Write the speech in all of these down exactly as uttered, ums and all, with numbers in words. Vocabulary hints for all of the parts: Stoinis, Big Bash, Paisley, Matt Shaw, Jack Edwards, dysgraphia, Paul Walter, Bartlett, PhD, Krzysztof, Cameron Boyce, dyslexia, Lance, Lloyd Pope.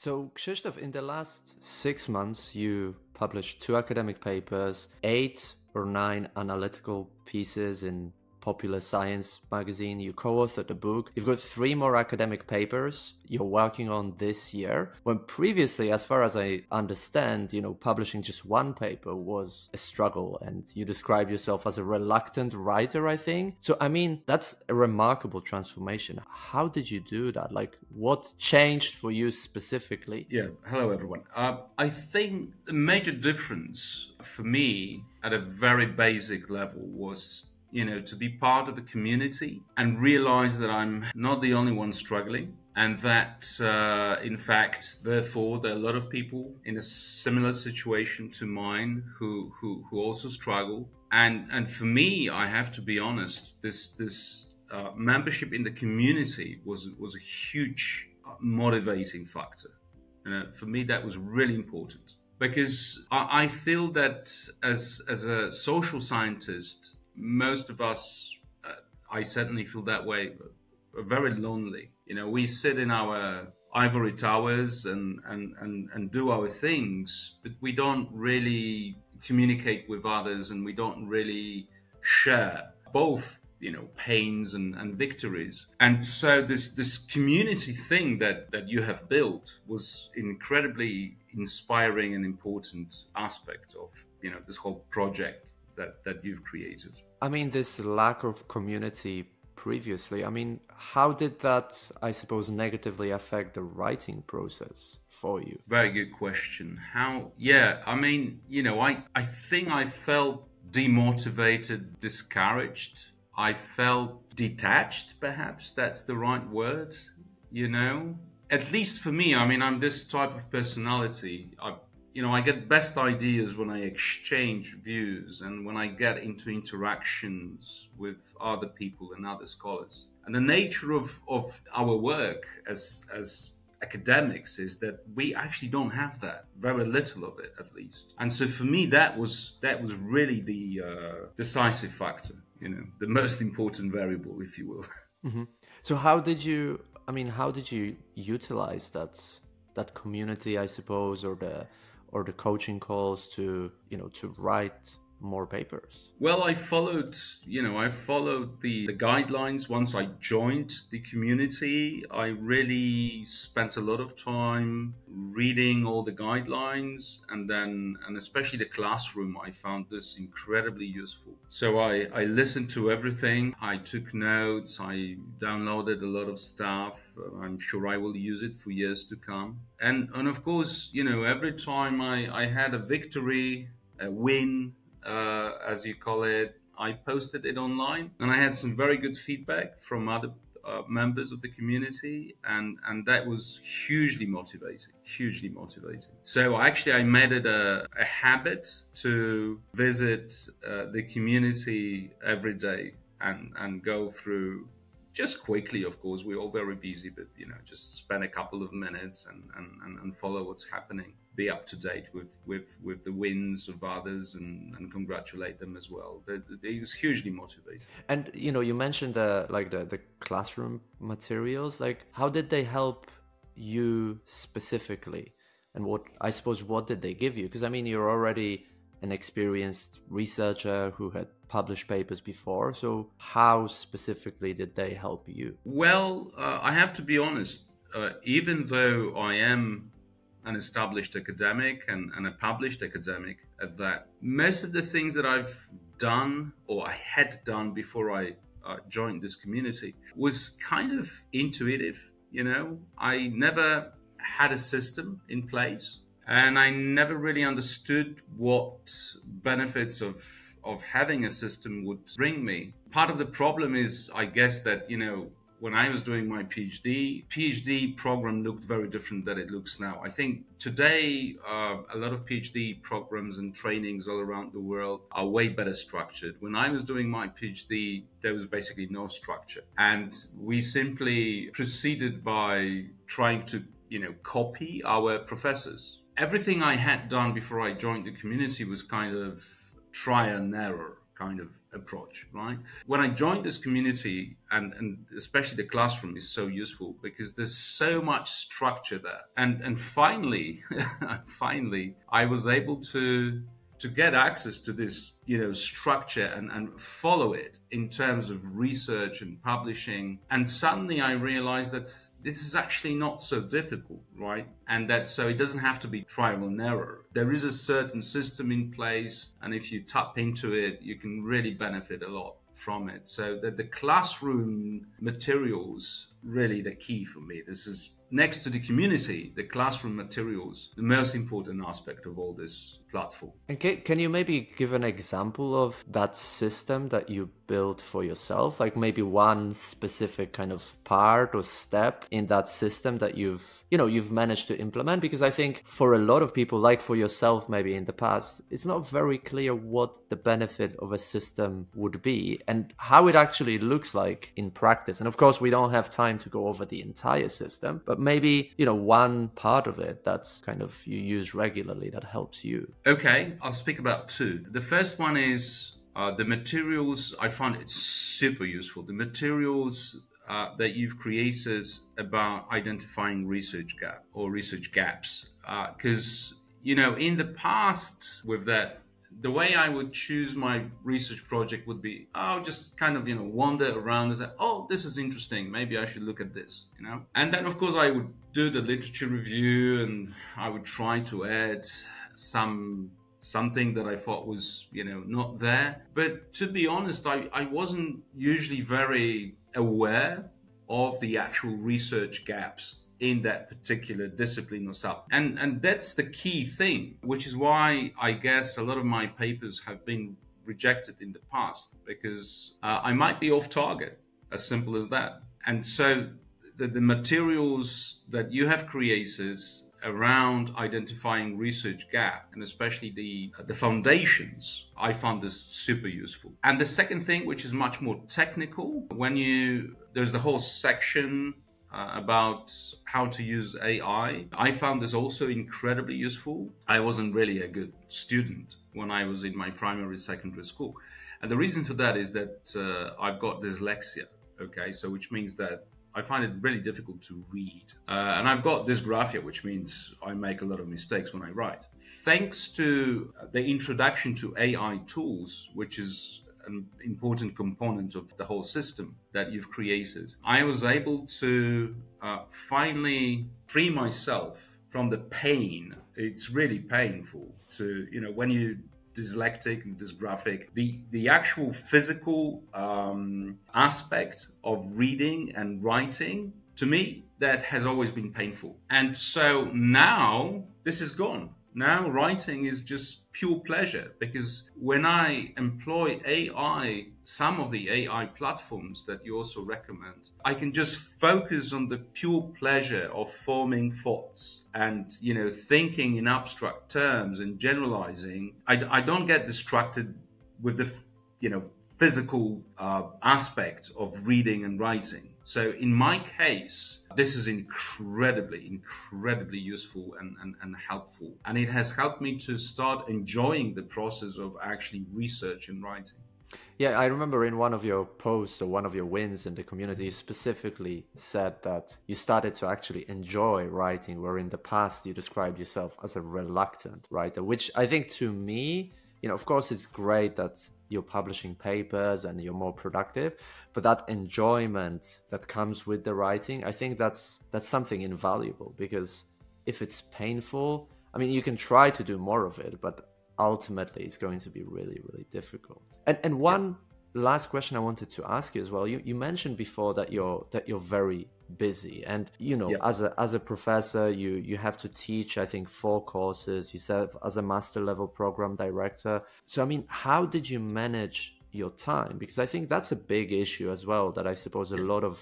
So Krzysztof, in the last six months, you published two academic papers, eight or nine analytical pieces in Popular Science magazine. You co-authored a book. You've got three more academic papers you're working on this year, when previously, as far as I understand, you know, publishing just one paper was a struggle, and you describe yourself as a reluctant writer, I think. So, I mean, that's a remarkable transformation. How did you do that? Like, what changed for you specifically? Yeah. Hello, everyone. Uh, I think the major difference for me at a very basic level was, you know, to be part of a community and realize that I'm not the only one struggling, and that, uh, in fact, therefore, there are a lot of people in a similar situation to mine who, who, who also struggle. And, and for me, I have to be honest, this, this uh, membership in the community was, was a huge motivating factor. You know, for me, that was really important, because I, I feel that as, as a social scientist, most of us, uh, I certainly feel that way, are very lonely. You know, we sit in our ivory towers and, and, and, and do our things, but we don't really communicate with others, and we don't really share both, you know, pains and, and victories. And so this, this community thing that, that you have built was incredibly inspiring and important aspect of, you know, this whole project that, that you've created. I mean, this lack of community previously, I mean, how did that, I suppose, negatively affect the writing process for you? Very good question. How, yeah, I mean, you know, I, I think I felt demotivated, discouraged. I felt detached, perhaps that's the right word, you know? At least for me, I mean, I'm this type of personality. I, You know, I get best ideas when I exchange views and when I get into interactions with other people and other scholars. And the nature of, of our work as, as academics is that we actually don't have that, very little of it at least. And so for me, that was, that was really the uh, decisive factor, you know, the most important variable, if you will. Mm-hmm. So how did you, I mean, how did you utilize that? that community, I suppose, or the or the coaching calls to, you know, to write more papers? Well, I followed, you know, I followed the, the guidelines. Once I joined the community, I really spent a lot of time reading all the guidelines, and then, and especially the classroom, I found this incredibly useful. So I, I listened to everything. I took notes. I downloaded a lot of stuff. I'm sure I will use it for years to come. And, and of course, you know, every time I, I had a victory, a win, uh as you call it, I posted it online, and I had some very good feedback from other uh, members of the community, and and that was hugely motivating, hugely motivating. So actually I made it a, a habit to visit uh, the community every day and and go through, just quickly, of course, we're all very busy, but you know, just spend a couple of minutes and and, and follow what's happening, be up to date with with with the wins of others, and, and congratulate them as well. But it was hugely motivating. And you know, you mentioned the like the, the classroom materials. Like, how did they help you specifically? And what, I suppose, what did they give you? Because I mean, you're already an experienced researcher who had published papers before. So how specifically did they help you? Well, uh, I have to be honest, uh, even though I am an established academic and, and a published academic at that, most of the things that I've done, or I had done before I uh, joined this community, was kind of intuitive. You know, I never had a system in place, and I never really understood what benefits of of having a system would bring me. Part of the problem is, I guess, that, you know, when I was doing my PhD, PhD program looked very different than it looks now. I think today, uh, a lot of PhD programs and trainings all around the world are way better structured. When I was doing my PhD, there was basically no structure. And we simply proceeded by trying to, you know, copy our professors. Everything I had done before I joined the community was kind of trial and error, kind of approach, right? When I joined this community, and, and especially the classroom is so useful because there's so much structure there. And, and finally, finally, I was able to, to get access to this, you know, structure and, and follow it in terms of research and publishing. And suddenly I realized that this is actually not so difficult, right? And that so it doesn't have to be trial and error. There is a certain system in place, and if you tap into it, you can really benefit a lot from it. So that the classroom materials, really the key for me. This is next to the community, the classroom materials, the most important aspect of all this platform. And can, can you maybe give an example of that system that you built for yourself? Like maybe one specific kind of part or step in that system that you've, you know, you've managed to implement? Because I think for a lot of people, like for yourself, maybe in the past, it's not very clear what the benefit of a system would be and how it actually looks like in practice. And of course, we don't have time to go over the entire system, but maybe, you know, one part of it that's kind of you use regularly that helps you. Okay, I'll speak about two. The first one is uh, the materials. I find it super useful. The materials uh, that you've created about identifying research gap or research gaps. Because, uh, you know, in the past with that, the way I would choose my research project would be, I'll just kind of, you know, wander around and say, oh, this is interesting. Maybe I should look at this, you know? And then, of course, I would do the literature review and I would try to add some something that I thought was, you know, not there. But to be honest, I, I wasn't usually very aware of the actual research gaps in that particular discipline or sub. And, and that's the key thing, which is why I guess a lot of my papers have been rejected in the past, because uh, I might be off target, as simple as that. And so the, the materials that you have created around identifying research gap, and especially the, the foundations, I found this super useful. And the second thing, which is much more technical, when you, there's the whole section Uh, about how to use A I. I found this also incredibly useful. I wasn't really a good student when I was in my primary, secondary school. And the reason for that is that uh, I've got dyslexia, okay? So which means that I find it really difficult to read. Uh, and I've got dysgraphia, which means I make a lot of mistakes when I write. Thanks to the introduction to A I tools, which is an important component of the whole system that you've created, I was able to uh, finally free myself from the pain. It's really painful to, you know, when you're dyslexic and dysgraphic, the, the actual physical um, aspect of reading and writing, to me, that has always been painful. And so now this is gone. Now writing is just pure pleasure, because when I employ A I, some of the A I platforms that you also recommend, I can just focus on the pure pleasure of forming thoughts and, you know, thinking in abstract terms and generalizing. I, I don't get distracted with the, you know, physical uh, aspect of reading and writing. So in my case, this is incredibly, incredibly useful and, and, and helpful. And it has helped me to start enjoying the process of actually research and writing. Yeah, I remember in one of your posts or one of your wins in the community, you specifically said that you started to actually enjoy writing, where in the past you described yourself as a reluctant writer, which I think to me, you know, of course, it's great that you're publishing papers and you're more productive, but that enjoyment that comes with the writing, I think that's that's something invaluable, because if it's painful, I mean, you can try to do more of it, but ultimately it's going to be really, really difficult. And and one last question I wanted to ask you as well. You you mentioned before that you're that you're very busy, and you know, yep. as a as a professor, you you have to teach, I think, four courses. You serve as a master level program director. So I mean, how did you manage your time? Because I think that's a big issue as well, that I suppose a lot of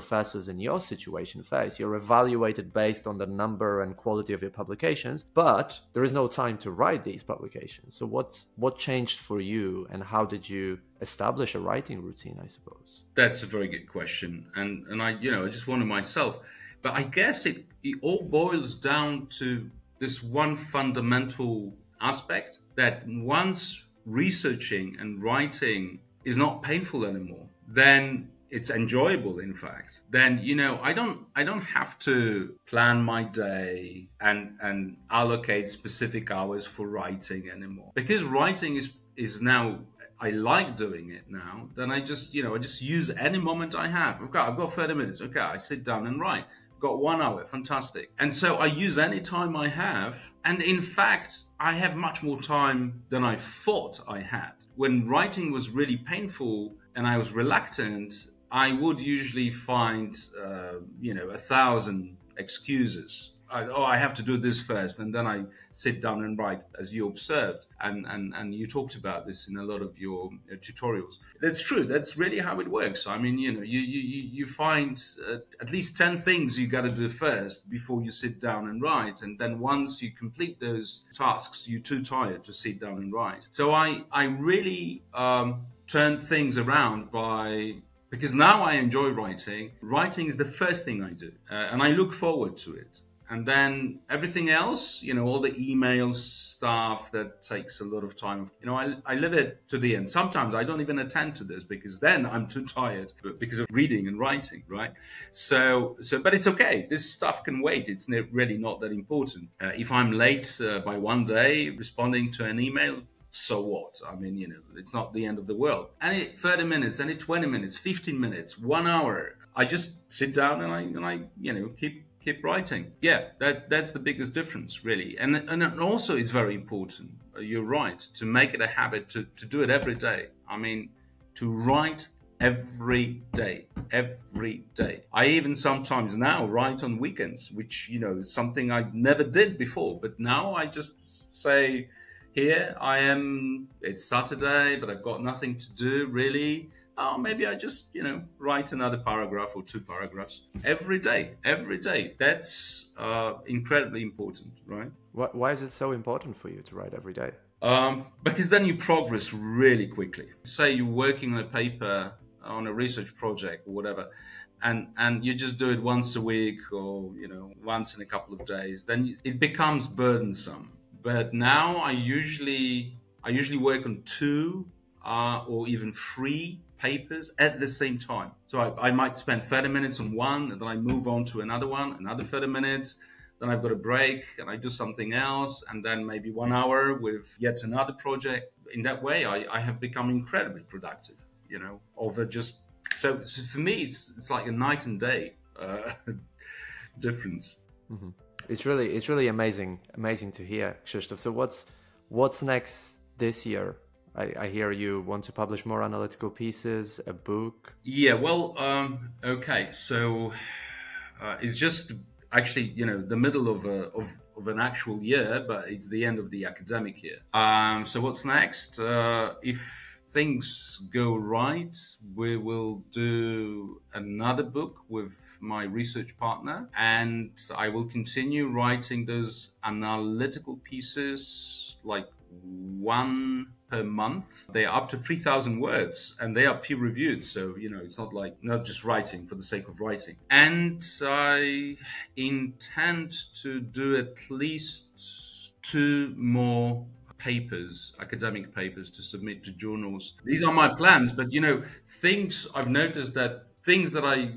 professors in your situation face. You're evaluated based on the number and quality of your publications, but there is no time to write these publications. So what what changed for you, and how did you establish a writing routine, I suppose? That's a very good question. And and I, you know, I just wonder myself, but I guess it, it all boils down to this one fundamental aspect, that once researching and writing is not painful anymore, then it's enjoyable, in fact, then, you know, I don't I don't have to plan my day and and allocate specific hours for writing anymore, because writing is is now, I like doing it now, then I just, you know, I just use any moment I have. I've got, I've got thirty minutes. Okay, I sit down and write. I've got one hour, fantastic. And so I use any time I have. And in fact, I have much more time than I thought I had. When writing was really painful and I was reluctant, I would usually find, uh, you know, a thousand excuses. I, oh, I have to do this first, and then I sit down and write, as you observed, and, and, and you talked about this in a lot of your uh, tutorials. That's true. That's really how it works. I mean, you know, you, you, you find uh, at least ten things you got to do first before you sit down and write. And then once you complete those tasks, you're too tired to sit down and write. So I, I really um, turned things around by... because now I enjoy writing. Writing is the first thing I do, uh, and I look forward to it. And then everything else, you know, all the emails, stuff that takes a lot of time. You know, I, I live it to the end. Sometimes I don't even attend to this because then I'm too tired because of reading and writing, right? So, so but it's okay. This stuff can wait. It's really not that important. Uh, if I'm late uh, by one day responding to an email, so what? I mean, you know, it's not the end of the world. Any thirty minutes, any twenty minutes, fifteen minutes, one hour. I just sit down and I, and I you know, keep... keep writing. Yeah, that that's the biggest difference, really. And and also it's very important, you're right, to make it a habit to, to do it every day. I mean, to write every day, every day. I even sometimes now write on weekends, which, you know, is something I never did before. But now I just say, here I am, it's Saturday, but I've got nothing to do, really. Oh, maybe I just, you know, write another paragraph or two paragraphs every day, every day. That's uh, incredibly important, right? Why is it so important for you to write every day? Um, because then you progress really quickly. Say you're working on a paper, on a research project or whatever, and, and you just do it once a week or, you know, once in a couple of days, then it becomes burdensome. But now I usually, I usually work on two uh, or even three papers at the same time. So I, I might spend thirty minutes on one, and then I move on to another one, another thirty minutes, then I've got a break and I do something else, and then maybe one hour with yet another project. In that way, I, I have become incredibly productive, you know, over just, so, so for me, it's, it's like a night and day uh, difference. Mm-hmm. It's really, it's really amazing, amazing to hear, Krzysztof. So what's, what's next this year? I, I hear you want to publish more analytical pieces, a book. Yeah, well, um, okay. So uh, it's just actually, you know, the middle of, a, of, of an actual year, but it's the end of the academic year. Um, so what's next? Uh, if things go right, we will do another book with my research partner, and I will continue writing those analytical pieces, like one per month. They are up to three thousand words and they are peer reviewed. So, you know, it's not like, not just writing for the sake of writing. And I intend to do at least two more papers, academic papers, to submit to journals. These are my plans, but, you know, things I've noticed that things that I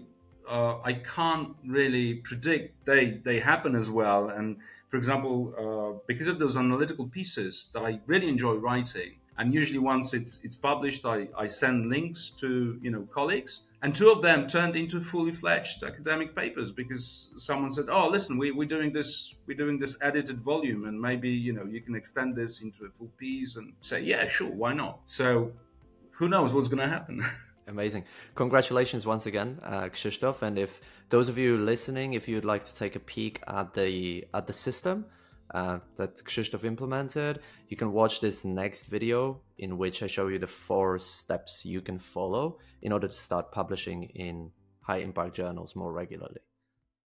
Uh, I can't really predict, they, they happen as well. And for example, uh, because of those analytical pieces that I really enjoy writing, and usually once it's, it's published, I, I send links to, you know, colleagues, and two of them turned into fully fledged academic papers because someone said, oh, listen, we, we're doing this, we're doing this edited volume, and maybe, you know, you can extend this into a full piece, and say, yeah, sure, why not? So who knows what's going to happen? Amazing. Congratulations once again, uh, Krzysztof. And if those of you listening, if you'd like to take a peek at the at the system uh, that Krzysztof implemented, you can watch this next video in which I show you the four steps you can follow in order to start publishing in high impact journals more regularly.